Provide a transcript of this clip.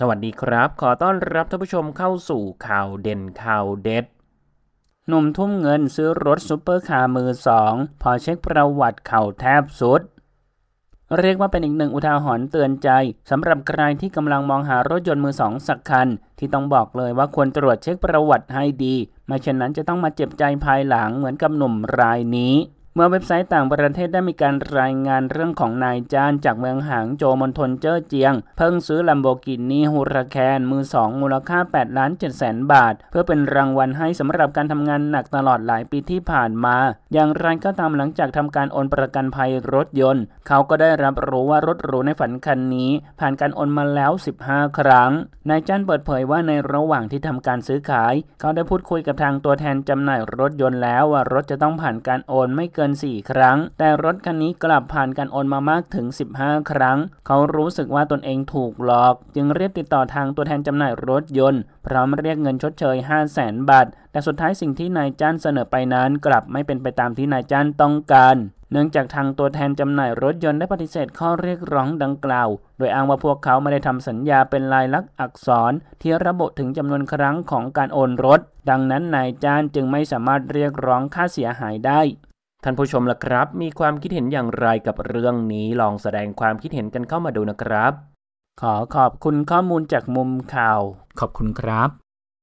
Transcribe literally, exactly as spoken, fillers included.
สวัสดีครับขอต้อนรับท่านผู้ชมเข้าสู่ข่าวเด่นข่าวเด็ดหนุ่มทุ่มเงินซื้อรถซุปเปอร์คาร์มือสองพอเช็คประวัติเข่าแทบสุดเรียกว่าเป็นอีกหนึ่งอุทาหรณ์เตือนใจสำหรับใครที่กำลังมองหารถยนต์มือสองสักคันที่ต้องบอกเลยว่าควรตรวจเช็คประวัติให้ดีไม่เช่นนั้นจะต้องมาเจ็บใจภายหลังเหมือนกับหนุ่มรายนี้เมื่อเว็บไซต์ต่างประเทศได้มีการรายงานเรื่องของนายจานจากเมืองหางโจวมณฑลเจ้อเจียงเพิ่งซื้อลัมโบกินีฮูราแคนมือสองมูลค่าแปดล้านเจ็ดแสนบาทเพื่อเป็นรางวัลให้สำหรับการทำงานหนักตลอดหลายปีที่ผ่านมาอย่างไรก็ตามหลังจากทำการโอนประกันภัยรถยนต์เขาก็ได้รับรู้ว่ารถหรูในฝันคันนี้ผ่านการโอนมาแล้วสิบห้าครั้งนายจานเปิดเผยว่าในระหว่างที่ทำการซื้อขายเขาได้พูดคุยกับทางตัวแทนจำหน่ายรถยนต์แล้วว่ารถจะต้องผ่านการโอนไม่เกินสี่ครั้งแต่รถคันนี้กลับผ่านการโอนมามากถึงสิบห้าครั้งเขารู้สึกว่าตนเองถูกหลอกจึงเรียกติดต่อทางตัวแทนจำหน่ายรถยนต์พร้อมเรียกเงินชดเชย ห้าแสน บาทแต่สุดท้ายสิ่งที่นายจ้านเสนอไปนั้นกลับไม่เป็นไปตามที่นายจ้านต้องการเนื่องจากทางตัวแทนจำหน่ายรถยนต์ได้ปฏิเสธข้อเรียกร้องดังกล่าวโดยอ้างว่าพวกเขาไม่ได้ทำสัญญาเป็นลายลักษณ์อักษรที่ระบุถึงจำนวนครั้งของการโอนรถดังนั้นนายจ้านจึงไม่สามารถเรียกร้องค่าเสียหายได้ท่านผู้ชมล่ะครับมีความคิดเห็นอย่างไรกับเรื่องนี้ลองแสดงความคิดเห็นกันเข้ามาดูนะครับขอขอบคุณข้อมูลจากมุมข่าวขอบคุณครับ